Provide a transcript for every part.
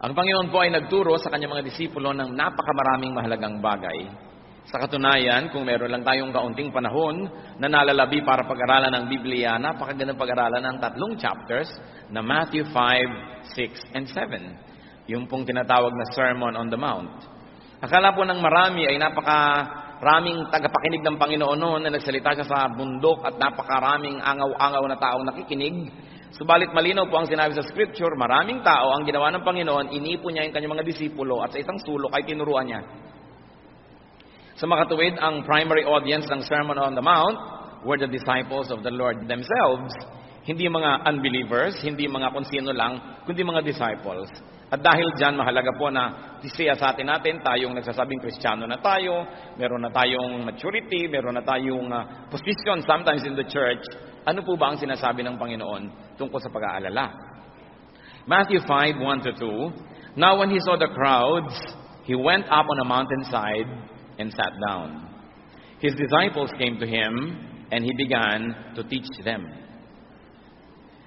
Ang Panginoon po ay nagturo sa kanyang mga disipulo ng napakamaraming mahalagang bagay. Sa katunayan, kung meron lang tayong kaunting panahon na nalalabi para pag-aralan ng Biblia, napakagandang pag-aralan ng 3 chapters na Matthew 5, 6, and 7. Yung pong tinatawag na Sermon on the Mount. Akala po ng marami ay napakaraming tagapakinig ng Panginoon noon na nagsalita siya sa bundok at napakaraming angaw-angaw na taong nakikinig. Subalit malinaw po ang sinabi sa Scripture, maraming tao ang ginawa ng Panginoon, iniipon niya yung kanyang mga disipulo at sa isang sulok ay tinuruan niya. Sa makatuwid, ang primary audience ng Sermon on the Mount were the disciples of the Lord themselves. Hindi mga unbelievers, hindi mga kung sino lang, kundi mga disciples. At dahil dyan, mahalaga po na siya sa atin natin, tayong nagsasabing Kristiyano na tayo, meron na tayong maturity, meron na tayong position sometimes in the church. Ano po ba ang sinasabi ng Panginoon tungkol sa pag-aalala? Matthew 5, 1-2, "Now when he saw the crowds, he went up on a mountainside and sat down. His disciples came to him, and he began to teach them."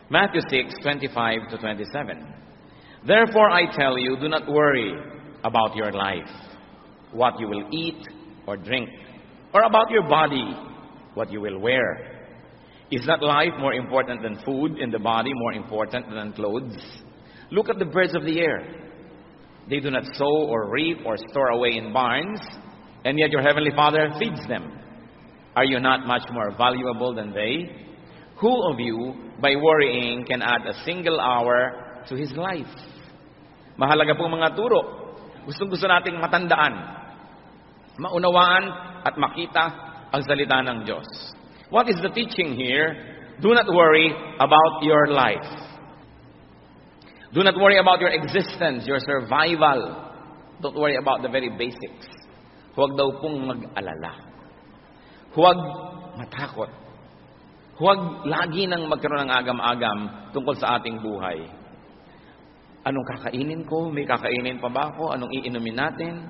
Matthew 6, 25-27. "Therefore I tell you, do not worry about your life, what you will eat or drink, or about your body, what you will wear. Is not life more important than food, and the body more important than clothes? Look at the birds of the air. They do not sow or reap or store away in barns, and yet your heavenly Father feeds them. Are you not much more valuable than they? Who of you, by worrying, can add a single hour to his life?" Mahalaga po mga turo. Gustong-gusto nating matandaan, maunawaan at makita ang salita ng Diyos. What is the teaching here? Do not worry about your life. Do not worry about your existence, your survival. Don't worry about the very basics. Huwag daw pong mag-alala. Huwag matakot. Huwag lagi nang magkaroon ng agam-agam tungkol sa ating buhay. Anong kakainin ko? May kakainin pa ba ako? Anong iinumin natin?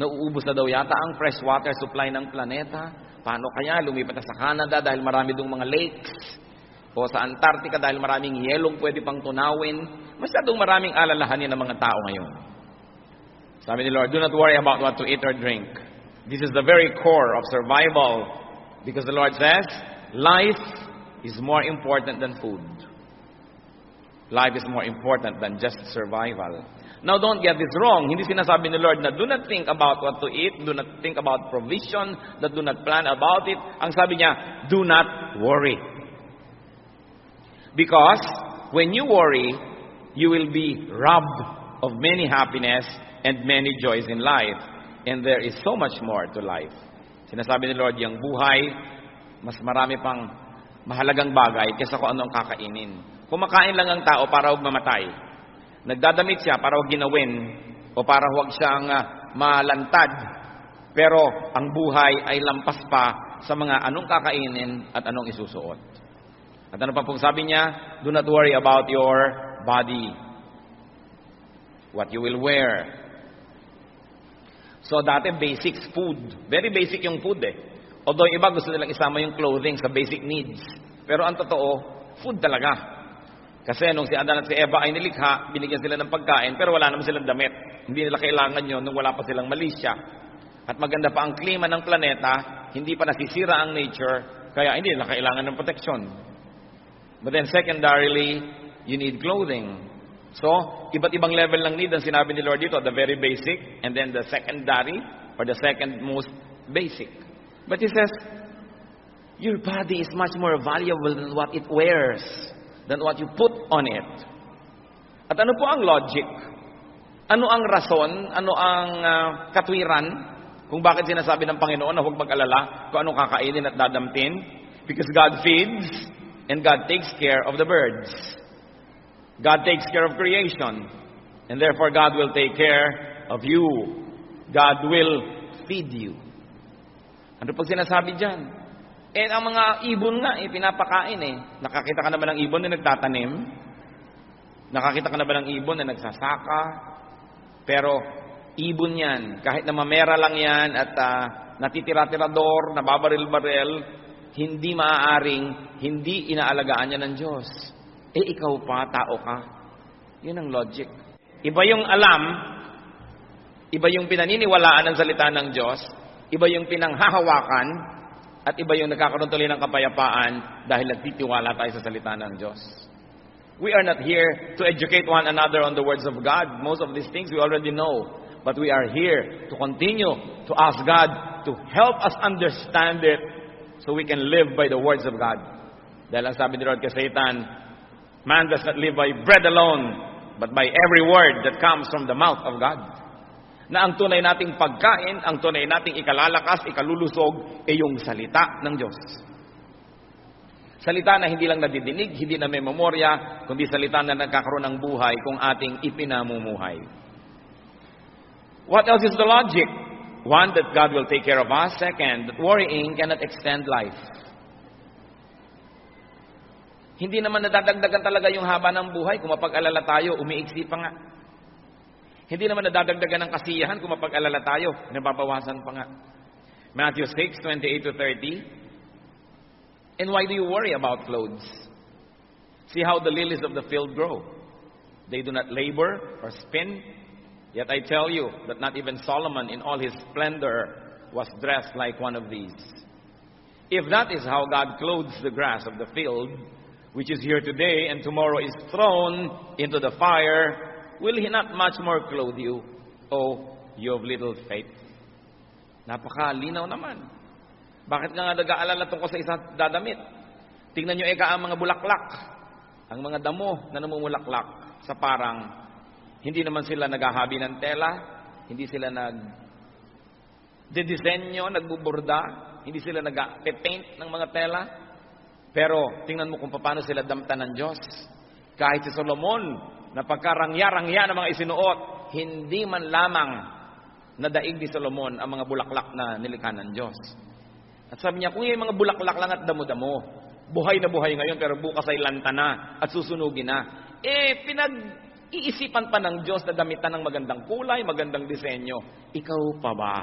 Nauubos na daw yata ang fresh water supply ng planeta. Paano kaya? Lumipat na sa Canada dahil marami dong mga lakes. O sa Antarctica dahil maraming yelong pwede pang tunawin. Masyadong maraming alalahanin ng mga tao ngayon. Sabi ni Lord, do not worry about what to eat or drink. This is the very core of survival. Because the Lord says, life is more important than food. Life is more important than just survival. Now don't get this wrong. Hindi sinasabi ni Lord na do not think about what to eat. Do not think about provision. Do not plan about it. Ang sabi niya, do not worry. Because when you worry, you will be robbed of many happiness and many joys in life. And there is so much more to life. Sinasabi ni Lord, yung buhay, mas marami pang mahalagang bagay kaysa kung ano ang kakainin. Kumakain lang ang tao para huwag mamatay. Nagdadamit siya para huwag ginawin o para huwag siyang malantad. Pero ang buhay ay lampas pa sa mga anong kakainin at anong isusuot. At ano pa pong sabi niya? Do not worry about your body. What you will wear. So dati basics food. Very basic yung food eh. Although iba gusto nilang isama yung clothing sa basic needs. Pero ang totoo, food talaga. Kasi nung si Adan at si Eva ay nilikha, binigyan sila ng pagkain pero wala naman silang damit. Hindi nila kailangan yun nung wala pa silang malisya. At maganda pa ang klima ng planeta, hindi pa nasisira ang nature, kaya hindi nila kailangan ng protection. But then secondarily, you need clothing. So, iba't ibang level ng need ang sinabi ni Lord dito, the very basic and then the secondary or the second most basic. But he says, your body is much more valuable than what it wears, than what you put on it. At ano po ang logic? Ano ang rason? Ano ang katwiran? Kung bakit sinasabi ng Panginoon na huwag mag-alala kung anong kakainin at dadamtin? Because God feeds and God takes care of the birds. God takes care of creation, and therefore God will take care of you. God will feed you. Ano pag sinasabi dyan? Eh, ang mga ibon nga, eh, pinapakain eh. Nakakita ka na ba ng ibon na nagtatanim? Nakakita ka na ba ng ibon na nagsasaka? Pero, ibon yan. Kahit na mamera lang yan at natitira-tirador, nababaril-baril, hindi maaaring, hindi inaalagaan niya ng Diyos. Eh, ikaw pa, tao ka. Yun ang logic. Iba yung alam, iba yung pinaniniwalaan ng salita ng Diyos, iba yung pinanghahawakan, at iba yung nagkakaroon tuloy ng kapayapaan dahil nagtitiwala tayo sa salita ng Diyos. We are not here to educate one another on the words of God. Most of these things we already know. But we are here to continue to ask God to help us understand it so we can live by the words of God. Dahil ang sabi ni Lord kay Satan, man does not live by bread alone, but by every word that comes from the mouth of God. Na ang tunay nating pagkain, ang tunay nating ikalalakas, ikalulusog, ay yung salita ng Diyos. Salita na hindi lang nadidinig, hindi na may memorya, kundi salita na nagkakaroon ng buhay kung ating ipinamumuhay. What else is the logic? One, that God will take care of us. Second, that worrying cannot extend life. Hindi naman nadadagdagan talaga yung haba ng buhay kung mapag-alala tayo, umiiksi pa nga. Hindi naman nadadagdagan ng kasiyahan kung mapag-alala tayo, nababawasan pa nga. Matthew 6:28-30. And why do you worry about clothes? See how the lilies of the field grow. They do not labor or spin. Yet I tell you that not even Solomon in all his splendor was dressed like one of these. If that is how God clothes the grass of the field, which is here today and tomorrow is thrown into the fire, will He not much more clothe you, O you of little faith? Napakalinaw naman. Bakit ka nga nag-aalala tungkol sa isang dadamit? Tingnan nyo eka ang mga bulaklak, ang mga damo na namumulaklak sa parang hindi naman sila naghahabi ng tela, hindi sila nag-disenyo, nagbuburda, hindi sila nag-paint ng mga tela. Pero tingnan mo kung paano sila damtan ng Diyos. Kahit si Solomon, na pagkarangyarangya ng mga isinuot, hindi man lamang nadaig ni Solomon ang mga bulaklak na nilikha ng Diyos. At sabi niya, kung yung mga bulaklak lang at damo-damo, buhay na buhay ngayon pero bukas ay lanta na at susunugin na. Eh, pinag-iisipan pa ng Diyos na damitan ng magandang kulay, magandang disenyo. Ikaw pa ba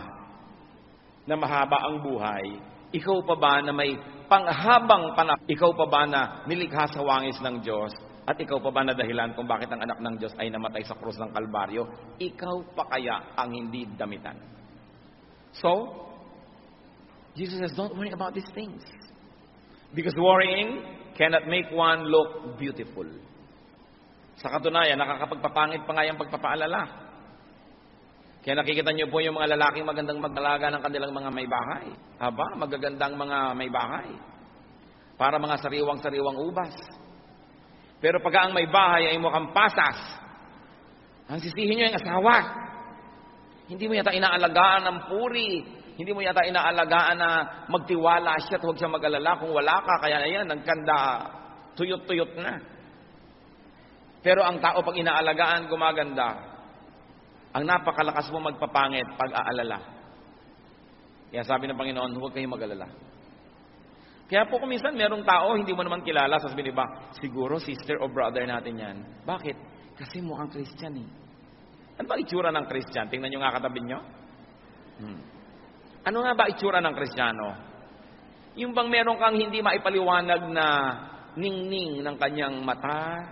na mahaba ang buhay? Ikaw pa ba na may panghabang panahon? Ikaw pa ba na nilikha sa wangis ng Diyos? At ikaw pa ba na dahilan kung bakit ang anak ng Diyos ay namatay sa krus ng Kalbaryo? Ikaw pa kaya ang hindi damitan? So, Jesus says, don't worry about these things. Because worrying cannot make one look beautiful. Sa katunayan, nakakapagpapangit pa nga yung pagpapaalala. Kaya nakikita niyo po yung mga lalaking magandang mag-alaga ng kanilang mga may bahay. Aba, magagandang mga may bahay. Para mga sariwang-sariwang ubas. Pero pagka ang may bahay ay mukhang pasas, ang sisihin niyo yung asawa. Hindi mo yata inaalagaan ng puri. Hindi mo yata inaalagaan na magtiwala siya at huwag siya mag-alala kung wala ka. Kaya na yan, nagkanda, tuyot-tuyot na. Pero ang tao pag inaalagaan, gumaganda. Ang napakalakas mo magpapangit pag-aalala. Kaya sabi ng Panginoon, huwag kayong mag-alala. Kaya po kung minsan merong tao, hindi mo naman kilala, sasabihin ba, siguro sister o brother natin yan. Bakit? Kasi mukhang Christian eh. Ano ba itsura ng Christian? Tingnan nyo nga katabi nyo. Ano nga ba itsura ng Kristiyano? Yung bang meron kang hindi maipaliwanag na ningning ng kanyang mata,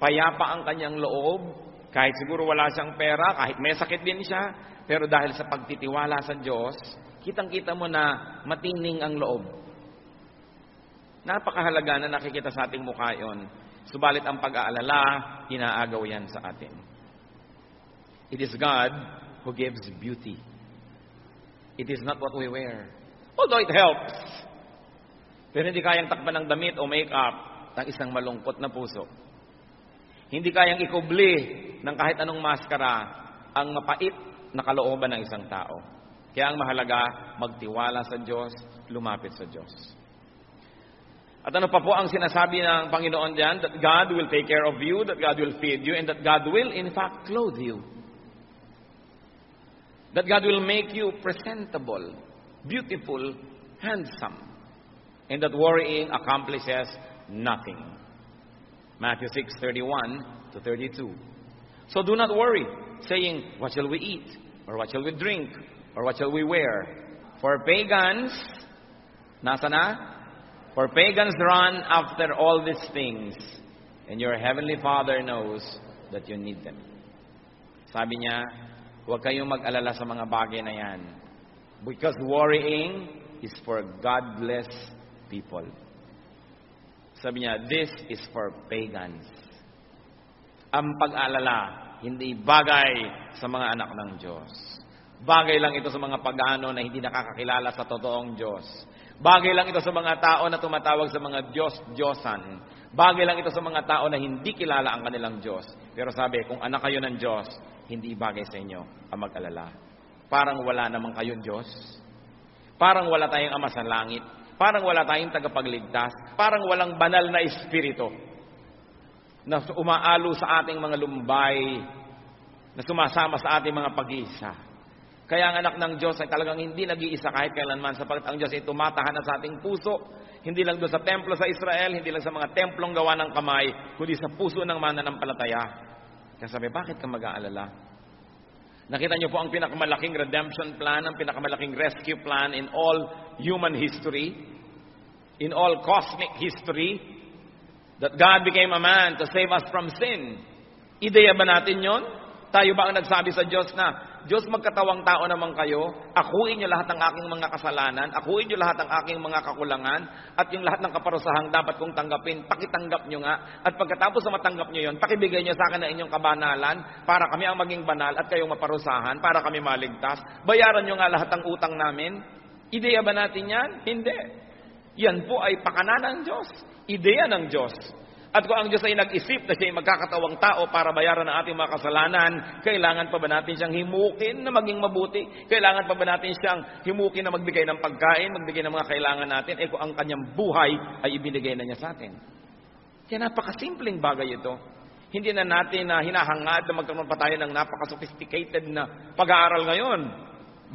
payapa ang kanyang loob, kahit siguro wala siyang pera, kahit may sakit din siya, pero dahil sa pagtitiwala sa Diyos, kitang-kita mo na matingning ang loob. Napakahalaga na nakikita sa ating mukha yun. Subalit ang pag-aalala, inaagaw yan sa atin. It is God who gives beauty. It is not what we wear. Although it helps. Pero hindi kayang takpan ng damit o make-up ng isang malungkot na puso. Hindi kayang ikubli ng kahit anong maskara ang mapait na kalooban ng isang tao. Kaya ang mahalaga, magtiwala sa Diyos, lumapit sa Diyos. At ano pa po ang sinasabi ng Panginoon diyan? That God will take care of you, that God will feed you, and that God will in fact clothe you. That God will make you presentable, beautiful, handsome. And that worrying accomplishes nothing. Matthew 6:31-32. So do not worry, saying, what shall we eat? Or what shall we drink? Or what shall we wear? For pagans run after all these things. And your heavenly Father knows that you need them. Sabi niya, huwag kayong mag-alala sa mga bagay na yan. Because worrying is for godless people. Sabi niya, this is for pagans. Ang pag-alala, hindi bagay sa mga anak ng Diyos. Bagay lang ito sa mga pagano na hindi nakakakilala sa totoong Diyos. Bagay lang ito sa mga tao na tumatawag sa mga Diyos-Diyosan. Bagay lang ito sa mga tao na hindi kilala ang kanilang Diyos. Pero sabi, kung anak kayo ng Diyos, hindi bagay sa inyo ang mag-alala. Parang wala naman kayong Diyos. Parang wala tayong Ama sa langit. Parang wala tayong tagapagligtas. Parang walang banal na espiritu na umaalo sa ating mga lumbay, na sumasama sa ating mga pag-iisa. Kaya ang anak ng Diyos ay talagang hindi nag-iisa kahit kailanman, sapagkat ang Diyos ay tumatahanan sa ating puso, hindi lang doon sa templo sa Israel, hindi lang sa mga templong gawa ng kamay, kundi sa puso ng mananampalataya. Kaya sabi, bakit ka mag-aalala? Nakita niyo po ang pinakamalaking redemption plan, ang pinakamalaking rescue plan in all human history, in all cosmic history, that God became a man to save us from sin. Ideya ba natin yon? Tayo ba ang nagsabi sa Diyos na, Diyos, magkatawang tao naman kayo, akuin niyo lahat ng aking mga kasalanan, akuin niyo lahat ng aking mga kakulangan, at yung lahat ng kaparusahang dapat kong tanggapin, pakitanggap niyo nga, at pagkatapos na matanggap niyo yon, pakibigay niyo sa akin na inyong kabanalan, para kami ang maging banal at kayong maparusahan, para kami maligtas, bayaran niyo nga lahat ng utang namin. Ideya ba natin yan? Hindi. Yan po ay pakananan ng Diyos. Ideya ng Diyos. At kung ang Diyos ay nag-isip na siya ay magkakatawang tao para bayaran ang ating mga kasalanan, kailangan pa ba natin siyang himukin na maging mabuti? Kailangan pa ba natin siyang himukin na magbigay ng pagkain, magbigay ng mga kailangan natin? Kung ang kanyang buhay ay ibinigay na niya sa atin. Kaya napakasimpleng bagay ito. Hindi na natin hinahangad na magkaroon pa tayo ng napaka-sophisticated na pag-aaral ngayon.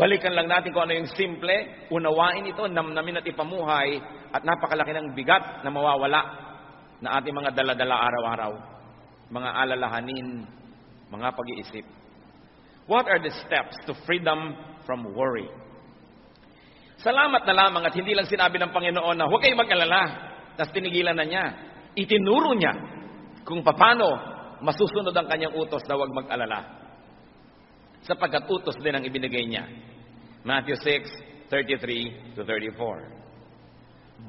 Balikan lang natin kung ano yung simple, unawain ito, namnamin at ipamuhay, at napakalaki ng bigat na mawawala na ating mga daladala araw-araw, mga alalahanin, mga pag-iisip. What are the steps to freedom from worry? Salamat na lamang at hindi lang sinabi ng Panginoon na huwag kayong mag-alala, tapos tinigilan na niya. Itinuro niya kung paano masusunod ang kanyang utos na huwag mag-alala. Sapagkat utos din ang ibinigay niya. Matthew 6:33-34.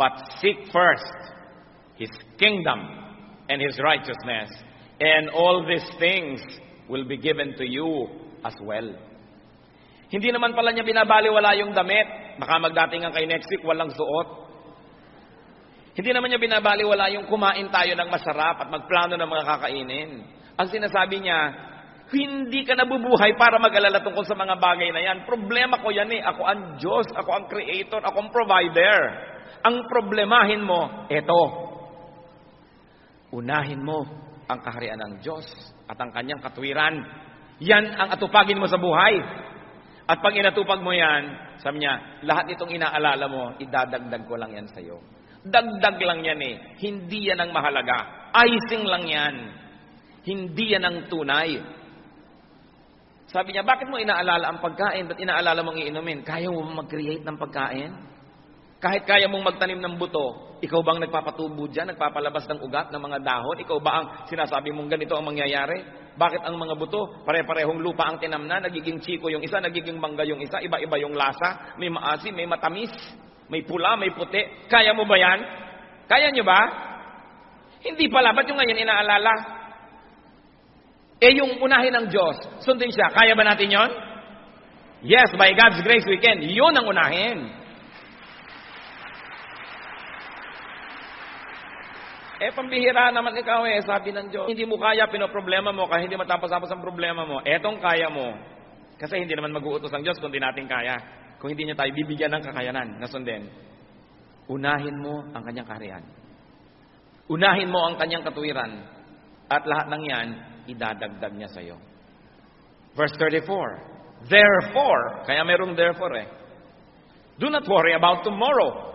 But seek first His kingdom and His righteousness, and all these things will be given to you as well. Hindi naman pala niya binabaliwala yung damit. Baka magdating ang kay next week, walang suot. Hindi naman niya binabaliwala yung kumain tayo ng masarap at magplano ng mga kakainin. Ang sinasabi niya, hindi ka nabubuhay para mag-alala tungkol sa mga bagay na yan. Problema ko yan eh. Ako ang Diyos, ako ang Creator, ako ang Provider. Ang problemahin mo, eto. Unahin mo ang kaharian ng Diyos at ang kanyang katwiran. Yan ang atupagin mo sa buhay. At pag inatupag mo yan, sabi niya, lahat itong inaalala mo, idadagdag ko lang yan sa'yo. Dagdag lang yan eh. Hindi yan ang mahalaga. Icing lang yan. Hindi yan ang tunay. Sabi niya, bakit mo inaalala ang pagkain? Ba't inaalala mong iinumin? Kaya mo mag-create ng pagkain? Kahit kaya mong magtanim ng buto, ikaw bang nagpapatubo dyan, nagpapalabas ng ugat ng mga dahon? Ikaw ba ang sinasabi mong ganito ang mangyayari? Bakit ang mga buto, pare-parehong lupa ang tinamnan, nagiging chiko yung isa, nagiging mangga yung isa, iba-iba yung lasa, may maasim, may matamis, may pula, may puti. Kaya mo ba yan? Kaya niyo ba? Hindi pala, ba't yung ngayon inaalala? Yung unahin ng Diyos, sundin siya. Kaya ba natin yon? Yes, by God's grace we can. Yun ang unahin. Pambihira naman ikaw eh, sabi ng Diyos. Hindi mo kaya, pinoproblema mo, kahit hindi matapos-tapos ang problema mo. Etong kaya mo. Kasi hindi naman mag-uutos ang Diyos kung di natin kaya. Kung hindi niya tayo bibigyan ng kakayanan na sundin. Unahin mo ang kanyang kaharian. Unahin mo ang kanyang katuwiran. At lahat ng yan, idadagdag niya sa'yo. Verse 34, therefore, kaya merong therefore eh, do not worry about tomorrow,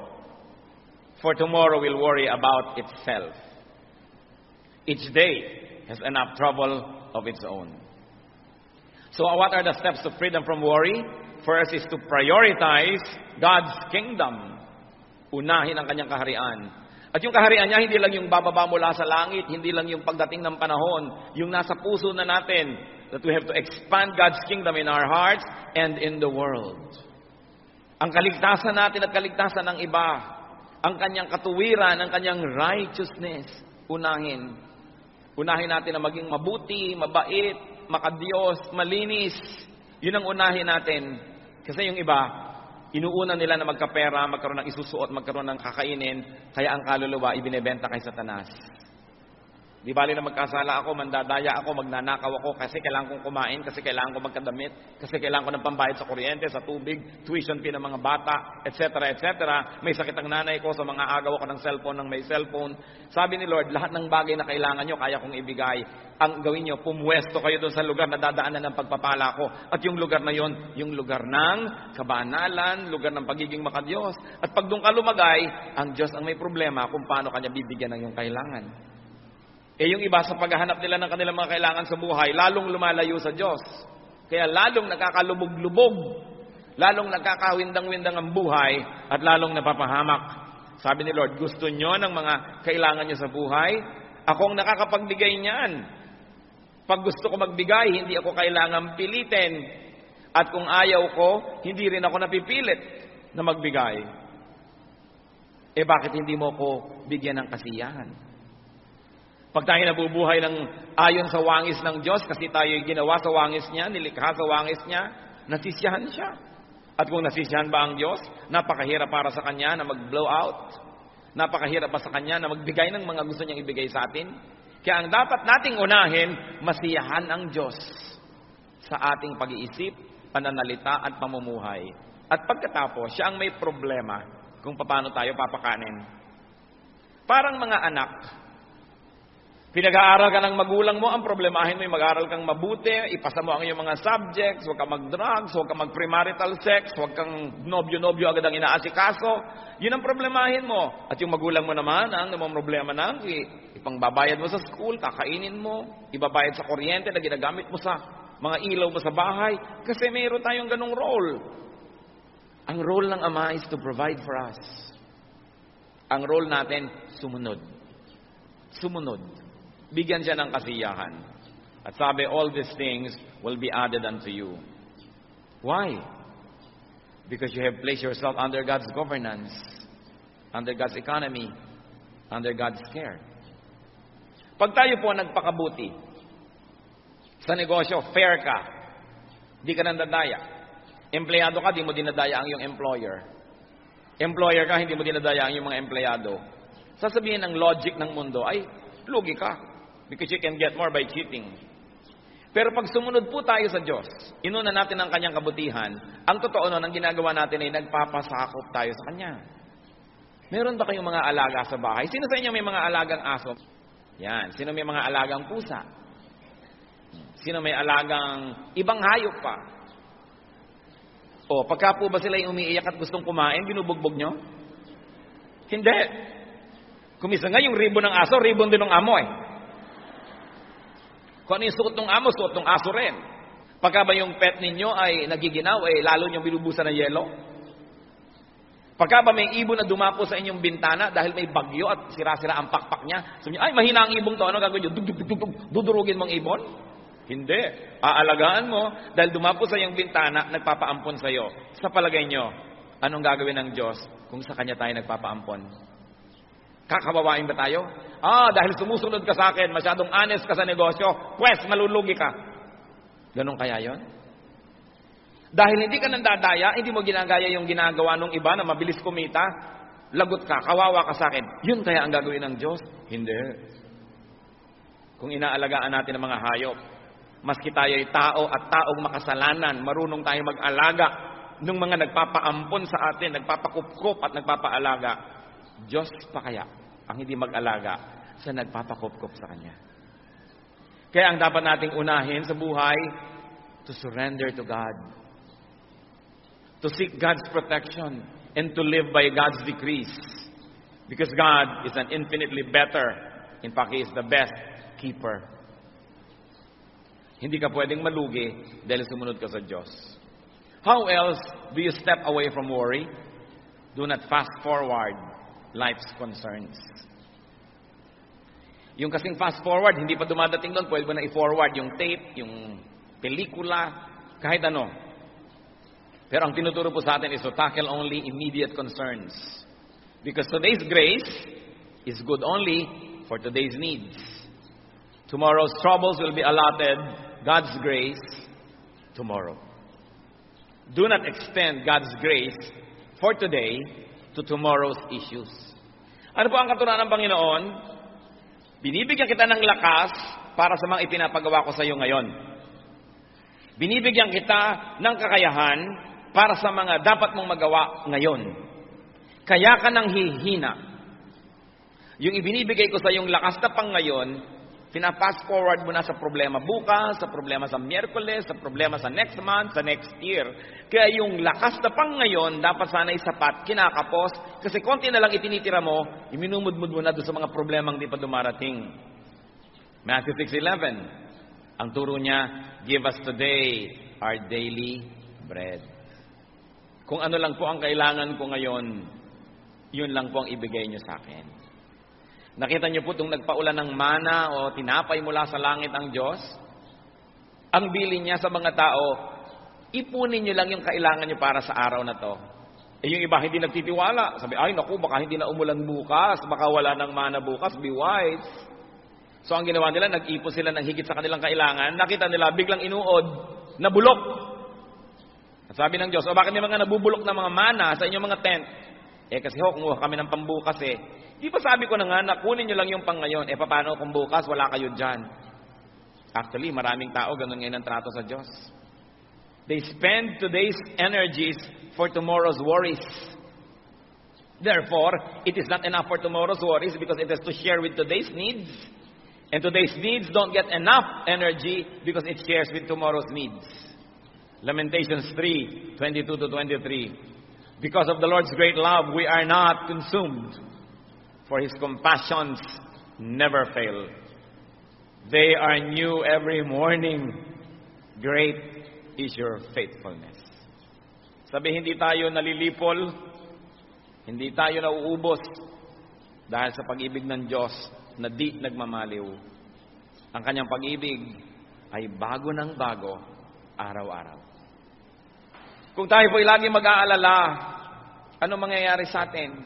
for tomorrow will worry about itself. Each day has enough trouble of its own. So what are the steps to freedom from worry? First is to prioritize God's kingdom. Unahin ang kanyang kaharian. At yung kaharian niya, hindi lang yung bababa mula sa langit, hindi lang yung pagdating ng panahon, yung nasa puso na natin, that we have to expand God's kingdom in our hearts and in the world. Ang kaligtasan natin at kaligtasan ng iba, ang kanyang katuwiran, ang kanyang righteousness, unahin. Unahin natin na maging mabuti, mabait, makadiyos, malinis. Yun ang unahin natin. Kasi yung iba, inuuna nila na magkapera, magkaroon ng isusuot, magkaroon ng kakainin, kaya ang kaluluwa ibinebenta kay Satanas. Di bali na magkasala ako, mandadaya ako, magnanakaw ako, kasi kailangan kong kumain, kasi kailangan kong magkadamit, kasi kailangan ko ng pambayad sa kuryente, sa tubig, tuition fee ng mga bata, etc., etc. May sakit ang nanay ko, sa mga agaw ako ng cellphone ng may cellphone. Sabi ni Lord, lahat ng bagay na kailangan nyo, kaya kong ibigay. Ang gawin nyo, pumwesto kayo doon sa lugar na dadaanan ng pagpapala ko. At yung lugar na yon, yung lugar ng kabanalan, lugar ng pagiging makadiyos. At pag doon ka lumagay, ang Diyos ang may problema kung paano kanya bibigyan ng iyong kailangan. Eh yung iba sa paghahanap nila ng kanilang mga kailangan sa buhay, lalong lumalayo sa Diyos. Kaya lalong nakakalubog-lubog, lalong nakakawindang-windang ang buhay, at lalong napapahamak. Sabi ni Lord, gusto nyo ng mga kailangan nyo sa buhay? Ako ang nakakapagbigay niyan. Pag gusto ko magbigay, hindi ako kailangang pilitin. At kung ayaw ko, hindi rin ako napipilit na magbigay. Eh bakit hindi mo ko bigyan ng kasiyahan? Pag tayo nabubuhay ng ayon sa wangis ng Diyos, kasi tayo ginawa sa wangis niya, nilikha sa wangis niya, nasisiyahan siya. At kung nasisiyahan ba ang Diyos, napakahirap para sa Kanya na mag-blow out. Napakahirap pa sa Kanya na magbigay ng mga gusto niyang ibigay sa atin. Kaya ang dapat nating unahin, masiyahan ang Diyos sa ating pag-iisip, pananalita at pamumuhay. At pagkatapos, siya ang may problema kung paano tayo papakanin. Parang mga anak, pinag-aaral ka ng magulang mo, ang problemahin mo yung mag-aaral kang mabuti, ipasa mo ang iyong mga subjects, huwag kang mag-drugs, huwag kang mag-premarital sex, huwag kang nobyo-nobyo agad ang inaasikaso. Yun ang problemahin mo. At yung magulang mo naman, ang problema ng ipangbabayad mo sa school, kakainin mo, ibabayad sa kuryente na ginagamit mo sa mga ilaw mo sa bahay, kasi mayroon tayong ganung role. Ang role ng Ama is to provide for us. Ang role natin, sumunod. Sumunod. Bigyan siya ng kasiyahan. At sabi, all these things will be added unto you. Why? Because you have placed yourself under God's governance, under God's economy, under God's care. Pag tayo po nagpakabuti, sa negosyo, fair ka, di ka nandadaya. Empleyado ka, di mo dinadaya ang iyong employer. Employer ka, hindi mo dinadaya ang iyong mga empleyado. Sasabihin ng logic ng mundo, ay, lugi ka. Because you can get more by cheating. Pero pag sumunod po tayo sa Diyos, inuna natin ang Kanyang kabutihan, ang totoo nun, ang ginagawa natin ay nagpapasakop tayo sa Kanya. Meron ba kayong mga alaga sa bahay? Sino sa inyo may mga alagang aso? Yan. Sino may mga alagang pusa? Sino may alagang ibang hayop pa? O, pagka po ba sila yung umiiyak at gustong kumain, binubugbog nyo? Hindi. Kumisa nga yung ribbon ng aso, ribbon din ng amo eh. Kung ano yung suot ng amo, suot ng aso rin. Pagka ba yung pet ninyo ay nagiginaw, eh lalo niyong binubusan ng yelo? Pagka ba may ibon na dumapo sa inyong bintana dahil may bagyo at sira-sira ang pakpak niya, sabi niyo, ay mahina ang ibon to, ano gagawin niyo? Dudurugin mong ibon? Hindi. Aalagaan mo dahil dumapo sa iyong bintana, nagpapaampon sa iyo. Sa palagay niyo, anong gagawin ng Diyos kung sa Kanya tayo nagpapaampon? Kakabawain ba tayo? Dahil sumusunod ka sa akin, masyadong honest ka sa negosyo, pues, malulugi ka. Ganun kaya yon? Dahil hindi ka nandadaya, hindi mo ginagaya yung ginagawa ng iba na mabilis kumita, lagot ka, kawawa ka sa akin. Yun kaya ang gagawin ng Diyos? Hindi. Kung inaalagaan natin ang mga hayop, maski tayo'y tao at taong makasalanan, marunong tayo mag-alaga ng mga nagpapaampon sa atin, nagpapakupkup at nagpapaalaga, Diyos pa kaya ang hindi mag-alaga sa nagpapakupkup sa Kanya. Kaya ang dapat nating unahin sa buhay, to surrender to God. To seek God's protection and to live by God's decrees. Because God is an infinitely better, in fact, He is the best keeper. Hindi ka pwedeng malugi dahil sumunod ka sa Diyos. How else do you step away from worry? Do not fast forward life's concerns. Yung kasing fast forward, hindi pa dumadating doon, pwede ba na i-forward yung tape, yung pelikula, kahit ano. Pero ang tinuturo po sa atin is to tackle only immediate concerns. Because today's grace is good only for today's needs. Tomorrow's troubles will be allotted God's grace tomorrow. Do not extend God's grace for today to tomorrow's issues. Ano po ang katuruan ng Panginoon? Binibigyan kita ng lakas para sa mga ipinapagawa ko sa iyo ngayon. Binibigyan kita ng kakayahan para sa mga dapat mong magawa ngayon. Kaya ka nang hihina. Yung ibinibigay ko sa iyong lakas na pang ngayon, pinapass forward mo na sa problema bukas, sa problema sa Miyerkules, sa problema sa next month, sa next year. Kaya yung lakas na pang ngayon, dapat sana ay sapat, kinakapos, kasi konti na lang itinitira mo, iminumudmud mo na doon sa mga problema hindi pa dumarating. Matthew 6:11. Ang turo niya, give us today our daily bread. Kung ano lang po ang kailangan ko ngayon, yun lang po ang ibigay niyo sa akin. Nakita niyo po itong nagpaulan ng mana o tinapay mula sa langit ang Diyos, ang bilin niya sa mga tao, ipunin niyo lang yung kailangan niyo para sa araw na to. Yung iba hindi nagtitiwala. Sabi, ay naku, baka hindi na umulan bukas, baka wala ng mana bukas, be wise. So ang ginawa nila, nag-ipon sila ng higit sa kanilang kailangan. Nakita nila, biglang inuod, nabulok. At sabi ng Diyos, o bakit may mga nabubulok na mga mana sa inyong mga tent? Kasi ho, kumuha kami ng pambukas eh. Di pa sabi ko na nga, nakunin nyo lang yung pang ngayon. Paano kung bukas, wala kayo dyan? Actually, maraming tao, ganun ngayon ang trato sa Diyos. They spend today's energies for tomorrow's worries. Therefore, it is not enough for tomorrow's worries because it has to share with today's needs. And today's needs don't get enough energy because it shares with tomorrow's needs. Lamentations 3:22-23. Because of the Lord's great love, we are not consumed, for His compassions never fail. They are new every morning. Great is your faithfulness. Sabi, hindi tayo nalilipol, hindi tayo nauubos dahil sa pag-ibig ng Diyos na di nagmamaliw. Ang kanyang pag-ibig ay bago ng bago, araw-araw. Kung tayo po'y lagi mag-aalala, ano mangyayari sa atin?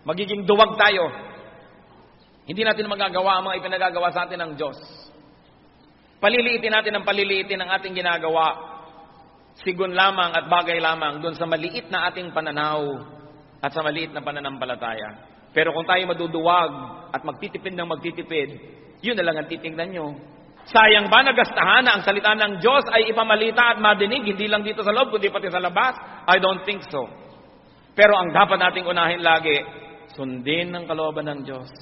Magiging duwag tayo. Hindi natin magagawa ang mga ipinagagawa sa atin ng Diyos. Paliliitin natin ang paliliitin ang ating ginagawa. Sigun lamang at bagay lamang doon sa maliit na ating pananaw at sa maliit na pananampalataya. Pero kung tayo maduduwag at magtitipid ng magtitipid, yun na lang ang titingnan nyo. Sayang ba nagastahan na ang salita ng Diyos ay ipamalita at madinig, hindi lang dito sa loob, kundi pati sa labas? I don't think so. Pero ang dapat nating unahin lagi, sundin ang kalooban ng Diyos.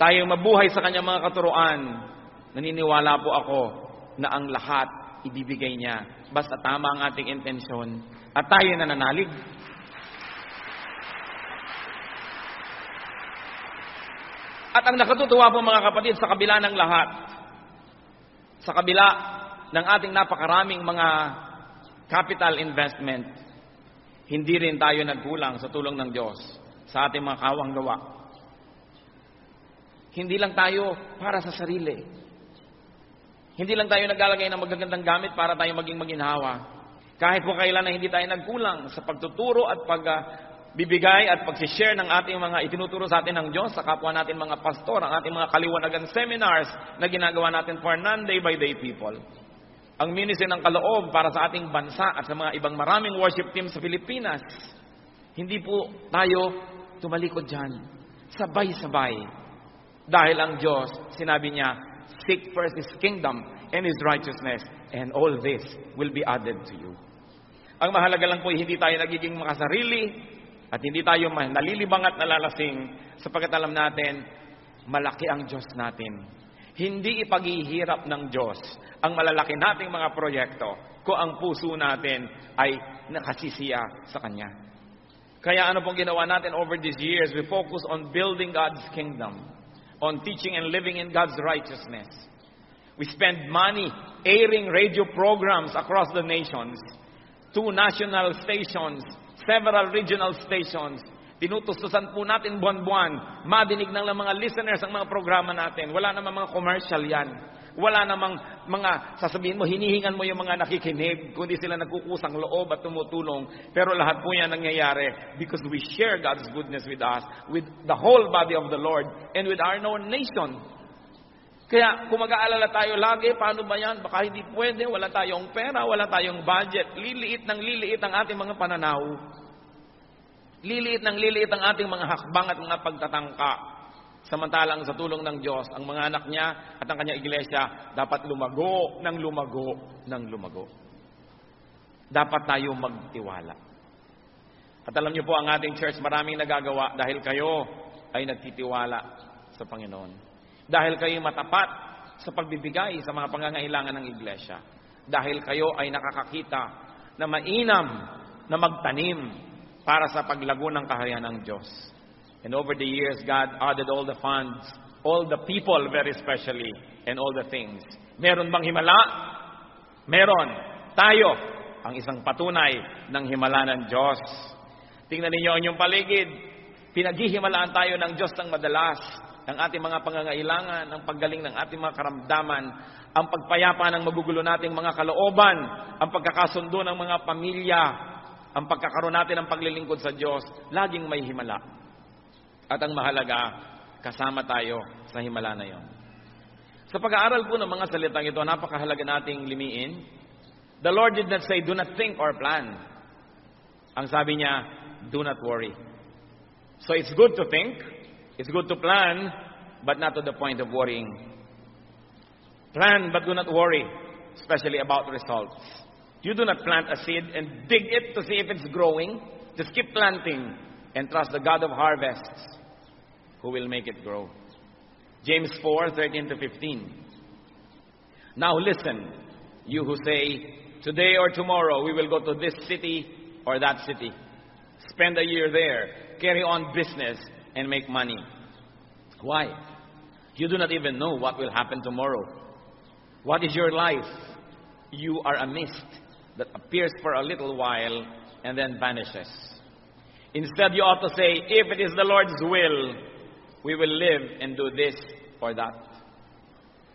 Tayo mabuhay sa kanyang mga katuruan. Naniniwala po ako na ang lahat ibibigay niya. Basta tama ang ating intensyon at tayo nananalig. At ang nakatutuwa po mga kapatid, sa kabila ng lahat, sa kabila ng ating napakaraming mga capital investment, hindi rin tayo nagkulang sa tulong ng Diyos sa ating mga kawang gawa. Hindi lang tayo para sa sarili. Hindi lang tayo naglalagay ng magagandang gamit para tayo maging maginhawa. Kahit po kailan na hindi tayo nagkulang sa pagtuturo at bibigay at pag-share ng ating mga itinuturo sa atin ng Diyos sa kapwa natin mga pastor, ang ating mga kaliwanagan seminars na ginagawa natin for non-day-by-day people. Ang ministry ng kaloob para sa ating bansa at sa mga ibang maraming worship team sa Pilipinas. Hindi po tayo tumalikod dyan. Sabay-sabay. Dahil ang Diyos, sinabi niya, seek first His kingdom and His righteousness and all this will be added to you. Ang mahalaga lang po, hindi tayo nagiging makasarili, at hindi tayo nalilibang at nalalasing sapagkat alam natin, malaki ang Diyos natin. Hindi ipaghihirap ng Diyos ang malalaki nating mga proyekto kung ang puso natin ay nakasisiya sa Kanya. Kaya ano pong ginawa natin over these years, we focus on building God's kingdom, on teaching and living in God's righteousness. We spend money airing radio programs across the nations, 2 national stations, several regional stations. Tinutustusan po natin buwan-buwan. Madinig ng mga listeners ang mga programa natin. Wala namang mga commercial yan. Wala namang sasabihin mo, hinihingan mo yung mga nakikinig, kundi sila nagkukusang loob at tumutulong. Pero lahat po yan nangyayari because we share God's goodness with us, with the whole body of the Lord, and with our own nation. Kaya kung mag-aalala tayo lagi, paano ba yan? Baka hindi pwede, wala tayong pera, wala tayong budget. Liliit ang ating mga pananaw. Liliit ang ating mga hakbang at mga pagtatangka. Samantalang sa tulong ng Diyos, ang mga anak niya at ang kanyang iglesia dapat lumago ng lumago ng lumago. Dapat tayo magtiwala. At alam niyo po, ang ating church maraming nagagawa dahil kayo ay nagtitiwala sa Panginoon. Dahil kayo matapat sa pagbibigay sa mga pangangailangan ng iglesia. Dahil kayo ay nakakakita na mainam na magtanim para sa paglago ng kaharian ng Diyos. And over the years, God added all the funds, all the people very specially, and all the things. Meron bang himala? Meron. Tayo ang isang patunay ng himala ng Diyos. Tingnan ninyo ang inyong paligid. Pinaghihimalaan tayo ng Diyos ng madalas, ng ating mga pangangailangan, ng paggaling ng ating mga karamdaman, ang pagpayapa ng magugulo nating mga kalooban, ang pagkakasundo ng mga pamilya, ang pagkakaroon natin ng paglilingkod sa Diyos, laging may himala. At ang mahalaga, kasama tayo sa himala na yon. Sa pag-aaral po ng mga salitang ito, napakahalaga nating limiin. The Lord did not say, do not think or plan. Ang sabi niya, do not worry. So it's good to think, it's good to plan, but not to the point of worrying. Plan, but do not worry, especially about results. You do not plant a seed and dig it to see if it's growing. Just keep planting and trust the God of harvests who will make it grow. James 4:13-15. Now listen, you who say, today or tomorrow we will go to this city or that city. Spend a year there, carry on business, and make money. Why? You do not even know what will happen tomorrow. What is your life? You are a mist that appears for a little while and then vanishes. Instead, you ought to say, if it is the Lord's will, we will live and do this or that.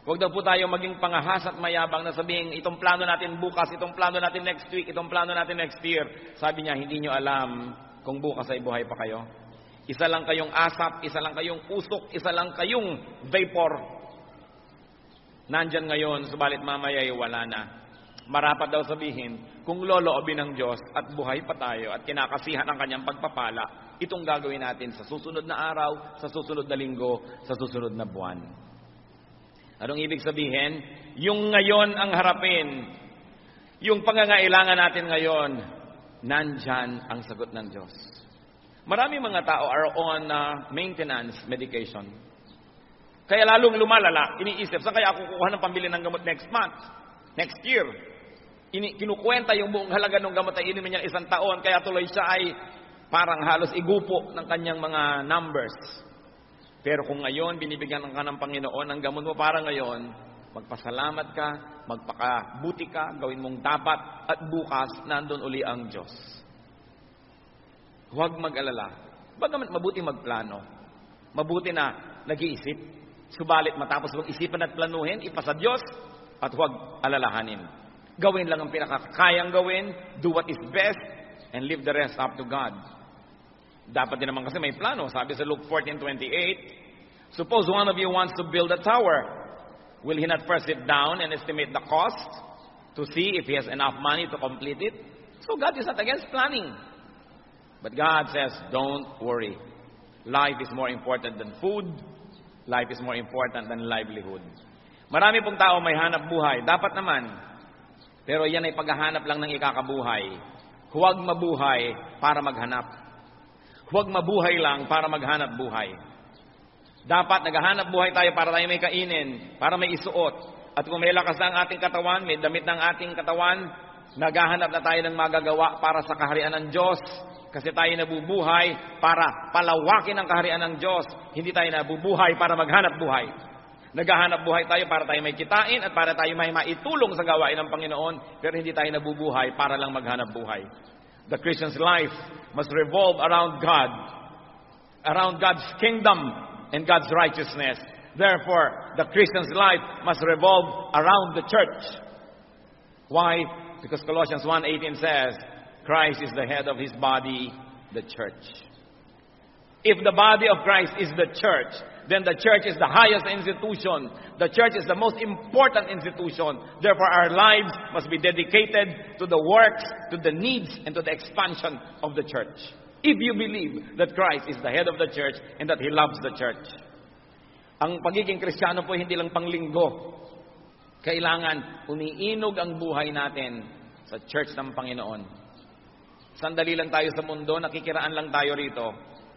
Huwag daw po tayo maging pangahas at mayabang na sabihin, itong plano natin bukas, itong plano natin next week, itong plano natin next year. Sabi niya, hindi niyo alam kung bukas ay buhay pa kayo. Isa lang kayong asap, isa lang kayong usok, isa lang kayong vapor. Nandyan ngayon, subalit mamaya ay wala na. Marapat daw sabihin, kung loloobin ng Diyos at buhay pa tayo at kinakasihan ang kanyang pagpapala, itong gagawin natin sa susunod na araw, sa susunod na linggo, sa susunod na buwan. Anong ibig sabihin? Yung ngayon ang harapin. Yung pangangailangan natin ngayon, nandyan ang sagot ng Diyos. Maraming mga tao are on maintenance medication. Kaya lalong lumalala, iniisip, saan kaya ako kukuha ng pambili ng gamot next month? Next year, kinukwenta yung buong halaga ng gamot na inumin niya isang taon, kaya tuloy siya ay parang halos igupo ng kanyang mga numbers. Pero kung ngayon, binibigyan ka ng Panginoon ang gamot mo para ngayon, magpasalamat ka, magpakabuti ka, gawin mong dapat, at bukas, nandun uli ang Diyos. Huwag mag-alala. Bagamat mabuti magplano. Mabuti na nag-iisip. Subalit matapos mong isipan at planuhin, ipasa Diyos, at huwag alalahanin. Gawin lang ang pinakakayang gawin, do what is best, and leave the rest up to God. Dapat din naman kasi may plano. Sabi sa Luke 14:28, suppose one of you wants to build a tower. Will he not first sit down and estimate the cost to see if he has enough money to complete it? So God is not against planning. But God says, don't worry. Life is more important than food. Life is more important than livelihood. Marami pong tao may hanap buhay. Dapat naman. Pero yan ay paghahanap lang ng ikakabuhay. Huwag mabuhay para maghanap. Huwag mabuhay lang para maghanap buhay. Dapat naghahanap buhay tayo para tayo may kainin, para may isuot. At kung may lakas na ang ating katawan, may damit ng ating katawan, naghahanap na tayo ng magagawa para sa kaharian ng Diyos. Kasi tayo nabubuhay para palawakin ang kaharian ng Diyos. Hindi tayo nabubuhay para maghanap buhay. Naghahanap buhay tayo para tayo may kitain at para tayo may maitulong sa gawain ng Panginoon, pero hindi tayo nabubuhay para lang maghanap buhay. The Christian's life must revolve around God, around God's kingdom and God's righteousness, Therefore, the Christian's life must revolve around the church. Why? Because Colossians 1:18 says, Christ is the head of his body, the church. If the body of Christ is the church, then the church is the highest institution. The church is the most important institution. Therefore, our lives must be dedicated to the works, to the needs, and to the expansion of the church. If you believe that Christ is the head of the church and that He loves the church. Ang pagiging Kristiyano po hindi lang panglinggo. Kailangan umiinog ang buhay natin sa church ng Panginoon. Sandali lang tayo sa mundo, nakikiraan lang tayo rito.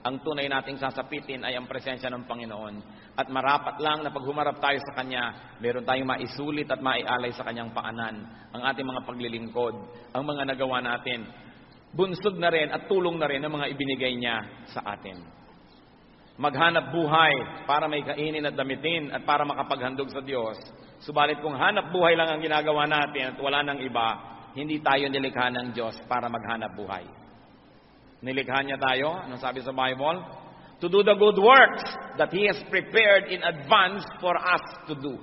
Ang tunay nating sasapitin ay ang presensya ng Panginoon. At marapat lang na pag humarap tayo sa Kanya, meron tayong maisulit at maialay sa Kanyang paanan. Ang ating mga paglilingkod, ang mga nagawa natin, bunsod na rin at tulong na rin ang mga ibinigay Niya sa atin. Maghanap buhay para may kainin at damitin at para makapaghandog sa Diyos. Subalit kung hanap buhay lang ang ginagawa natin at wala nang iba, hindi tayo nilikha ng Diyos para maghanap buhay. Nilikha niya tayo, anong sabi sa Bible? To do the good works that He has prepared in advance for us to do.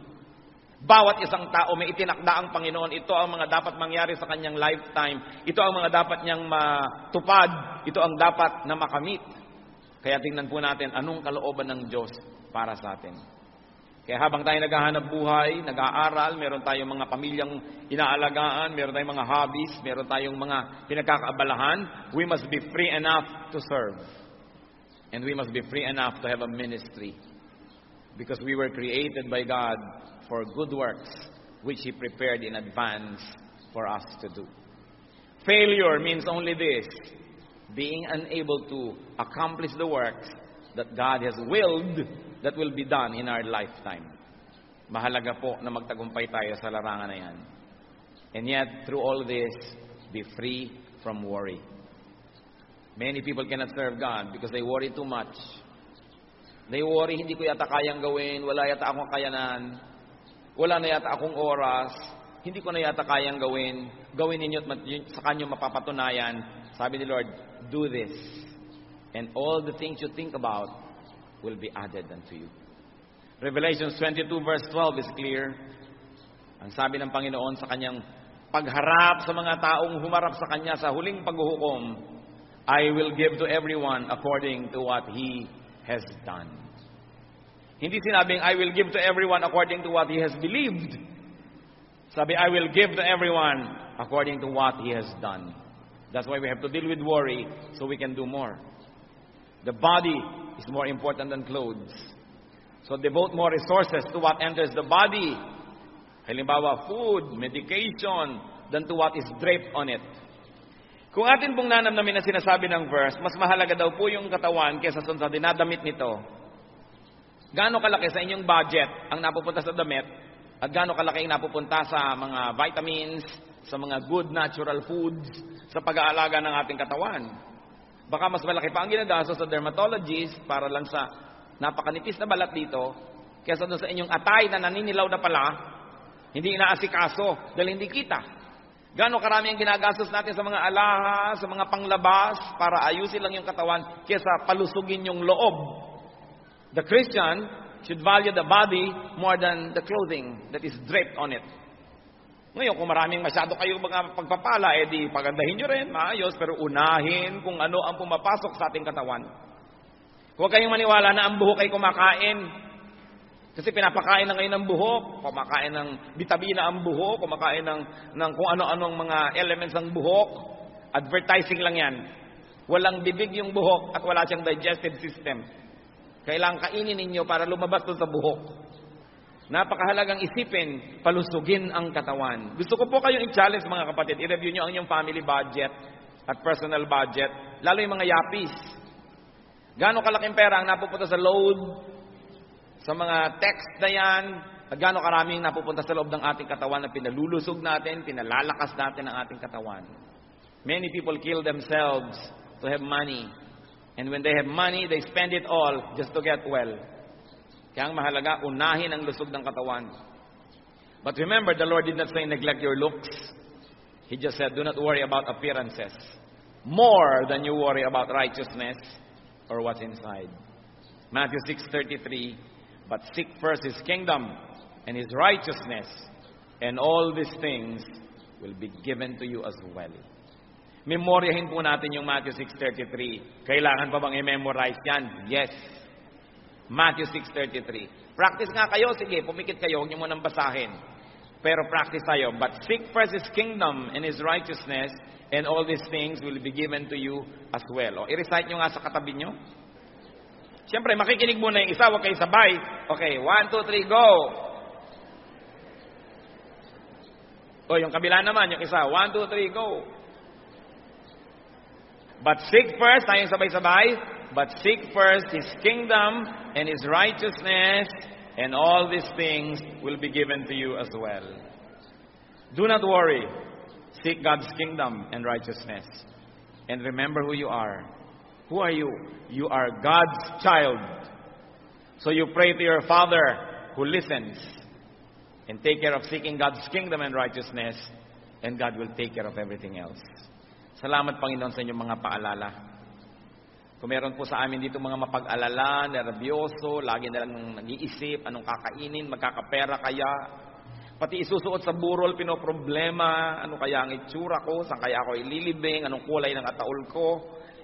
Bawat isang tao may itinakda ang Panginoon. Ito ang mga dapat mangyari sa kanyang lifetime. Ito ang mga dapat niyang matupad. Ito ang dapat na makamit. Kaya tingnan po natin anong kalooban ng Diyos para sa atin. Kaya habang tayo naghahanap buhay, nag-aaral, meron tayong mga pamilyang inaalagaan, meron tayong mga hobbies, meron tayong mga pinagkakaabalahan, we must be free enough to serve. And we must be free enough to have a ministry. Because we were created by God for good works, which He prepared in advance for us to do. Failure means only this, being unable to accomplish the works that God has willed that will be done in our lifetime. Mahalaga po na magtagumpay tayo sa larangan na yan. And yet, through all this, be free from worry. Many people cannot serve God because they worry too much. They worry, hindi ko yata kayang gawin, wala yata akong kayanan, wala na yata akong oras, hindi ko na yata kayang gawin, gawin ninyo at sa kanyo mapapatunayan. Sabi ni Lord, do this. And all the things you think about, will be added unto you. Revelation 22 verse 12 is clear. Ang sabi ng Panginoon sa kanyang pagharap sa mga taong humarap sa kanya sa huling paghuhukom, I will give to everyone according to what he has done. Hindi sinabing I will give to everyone according to what he has believed. Sabi, I will give to everyone according to what he has done. That's why we have to deal with worry so we can do more. The body is more important than clothes. So devote more resources to what enters the body. Halimbawa, food, medication, than to what is draped on it. Kung atin pong nanamnamin na sinasabi ng verse, mas mahalaga daw po yung katawan kesa sa dinadamit nito. Gaano kalaki sa inyong budget ang napupunta sa damit at gaano kalaki ang napupunta sa mga vitamins, sa mga good natural foods, sa pag-aalaga ng ating katawan. Baka mas malaki pa ang ginagasto sa dermatologist para lang sa napakanipis na balat dito kaysa doon sa inyong atay na naninilaw na pala, hindi inaasikaso dahil hindi kita. Gano'ng karami ang ginagastos natin sa mga alaha, sa mga panglabas para ayusin lang yung katawan kaysa palusugin yung loob. The Christian should value the body more than the clothing that is draped on it. Ngayon, kung maraming masyado kayong mga pagpapala, edi pagandahin nyo rin, maayos, pero unahin kung ano ang pumapasok sa ating katawan. Huwag kayong maniwala na ang buhok ay kumakain. Kasi pinapakain na ngayon ang buhok, kumakain ng bitabina ang buhok, kumakain ng kung ano-anong mga elements ng buhok. Advertising lang yan. Walang bibig yung buhok at wala siyang digestive system. Kailangang kainin ninyo para lumabas doon sa buhok. Napakahalagang isipin, palusugin ang katawan. Gusto ko po kayong i-challenge mga kapatid. I-review nyo ang inyong family budget at personal budget. Lalo yung mga yapis. Gano'ng kalaking pera ang napupunta sa load, sa mga text na yan, at gano'ng karaming napupunta sa loob ng ating katawan na pinalulusog natin, pinalalakas natin ang ating katawan. Many people kill themselves to have money. And when they have money, they spend it all just to get well. Kaya ang mahalaga, unahin ang lusog ng katawan. But remember, the Lord did not say, neglect your looks. He just said, do not worry about appearances. More than you worry about righteousness or what's inside. Matthew 6:33, But seek first His kingdom and His righteousness, and all these things will be given to you as well. Memoryahin po natin yung Matthew 6:33. Kailangan pa bang i-memorize yan? Yes. Matthew 6:33. Practice nga kayo. Sige, pumikit kayo. Huwag niyo munang basahin. Pero practice tayo. But seek first His kingdom and His righteousness, and all these things will be given to you as well. O, i-recite nyo nga sa katabi nyo. Siyempre, makikinig muna yung isa. Huwag kayo sabay. Okay, 1, 2, 3, go! O, yung kabila naman, yung isa. 1, 2, 3, go! But seek first, tayong sabay-sabay. But seek first His kingdom and His righteousness, and all these things will be given to you as well. Do not worry. Seek God's kingdom and righteousness. And remember who you are. Who are you? You are God's child. So you pray to your Father who listens. And take care of seeking God's kingdom and righteousness. And God will take care of everything else. Salamat Panginoon sa inyong mga paalala. Kung meron po sa amin dito mga mapag-alala, nervyoso, lagi na lang nag-iisip, anong kakainin, magkakapera kaya. Pati isusuot sa burol, pinoproblema, ano kaya ang itsura ko, saan kaya ako ililibing, anong kulay ng ataol ko.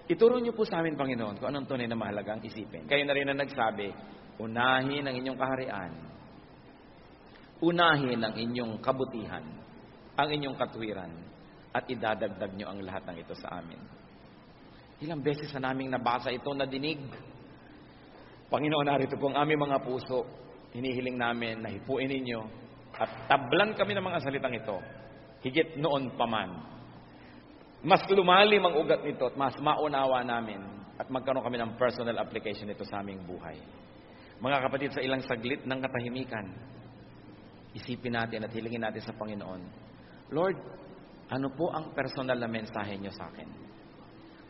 Ituro niyo po sa amin, Panginoon, kung anong tunay na mahalagang isipin. Kayo na rin na nagsabi, unahin ang inyong kaharian, unahin ang inyong kabutihan, ang inyong katwiran, at idadagdag niyo ang lahat ng ito sa amin. Ilang beses na naming nabasa ito, nadinig. Panginoon, narito po ang aming mga puso, hinihiling namin na hipuin ninyo, at tablan kami ng mga salitang ito, higit noon pa man. Mas lumalim ang ugat nito at mas maunawa namin at magkaroon kami ng personal application nito sa aming buhay. Mga kapatid, sa ilang saglit ng katahimikan, isipin natin at hilingin natin sa Panginoon, Lord, ano po ang personal na mensahe niyo sa akin?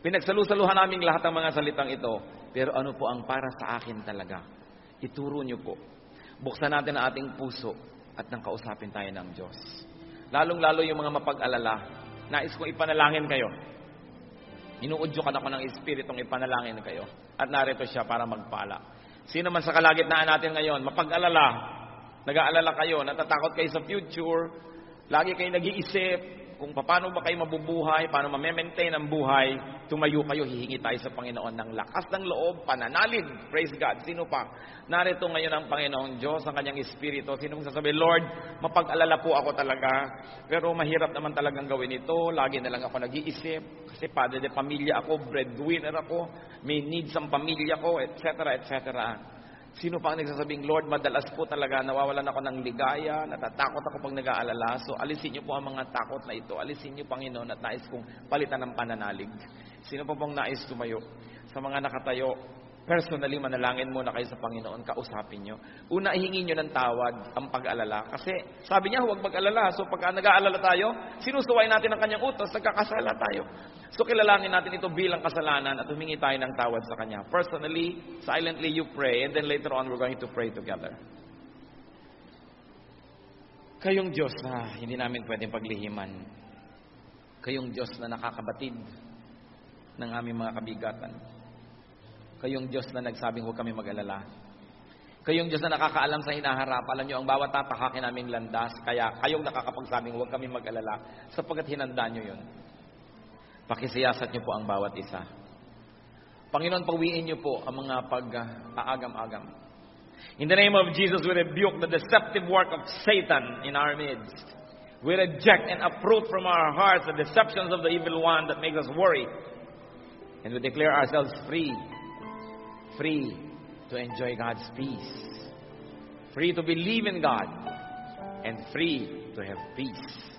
Pinagsalusaluhan namin lahat ng mga salitang ito, pero ano po ang para sa akin talaga? Ituro niyo po. Buksan natin ang ating puso at nang kausapin tayo ng Diyos. Lalong-lalo yung mga mapag-alala, nais kong ipanalangin kayo. Inuudyukan ako ng Espiritong ipanalangin kayo. At narito siya para magpala. Sino man sa kalagitnaan natin ngayon, mapag-alala, nag-aalala kayo, natatakot kayo sa future, lagi kayo nag-iisip kung paano ba kayo mabubuhay, paano ma-maintain ang buhay, tumayo kayo, hihingi tayo sa Panginoon ng lakas ng loob, pananalig, praise God. Sino pa? Narito ngayon ang Panginoong Diyos, ang kanyang Espiritu. Sino mong sasabi, Lord, mapag-alala po ako talaga, pero mahirap naman talagang gawin ito, lagi na lang ako nag-iisip, kasi padre de pamilya ako, breadwinner ako, may needs ang pamilya ko, etc., etc. Sino pa ang nagsasabing, Lord, madalas po talaga, nawawalan ako ng ligaya, natatakot ako pag nag-aalala. So, alisin niyo po ang mga takot na ito. Alisin niyo, Panginoon, at nais kong palitan ng pananalig. Sino pa pong nais tumayo? Sa mga nakatayo, personally, manalangin muna kayo sa Panginoon, kausapin niyo. Una, ihingi niyo ng tawad ang pag-alala. Kasi, sabi niya, huwag mag-alala. So, pagka nag-aalala tayo, sinusuway natin ang kanyang utos, nagkakasala tayo. So, kilalanin natin ito bilang kasalanan at humingi tayo ng tawad sa Kanya. Personally, silently you pray, and then later on, we're going to pray together. Kayong Diyos na hindi namin pwedeng paglihiman. Kayong Diyos na nakakabatid ng aming mga kabigatan. Kayong Diyos na nagsabing huwag kami mag-alala. Kayong Diyos na nakakaalam sa hinaharap. Alam niyo, ang bawat tatakakin naming landas, kaya kayong nakakapagsabing huwag kami mag-alala sapagkat hinanda niyo yun. Pakisiyasat niyo po ang bawat isa. Panginoon, pawiin niyo po ang mga pag-aagam-agam. In the name of Jesus, we rebuke the deceptive work of Satan in our midst. We reject and uproot from our hearts the deceptions of the evil one that makes us worry. And we declare ourselves free to enjoy God's peace, free to believe in God, and free to have peace.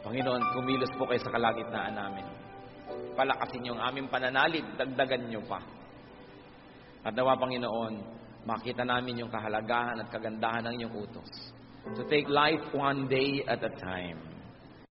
Panginoon, kumilos po kayo sa kalagitnaan namin. Palakasin niyo ang aming pananalig, dagdagan niyo pa. At nawa, Panginoon, makita namin yung kahalagahan at kagandahan ng iyong utos. So take life one day at a time.